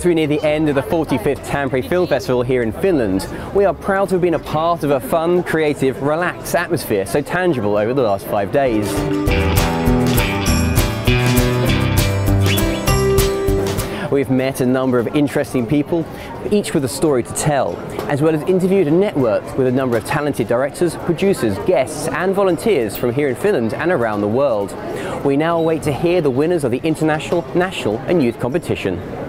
As we near the end of the 45th Tampere Film Festival here in Finland, we are proud to have been a part of a fun, creative, relaxed atmosphere so tangible over the last 5 days. We've met a number of interesting people, each with a story to tell, as well as interviewed and networked with a number of talented directors, producers, guests and volunteers from here in Finland and around the world. We now await to hear the winners of the international, national and youth competition.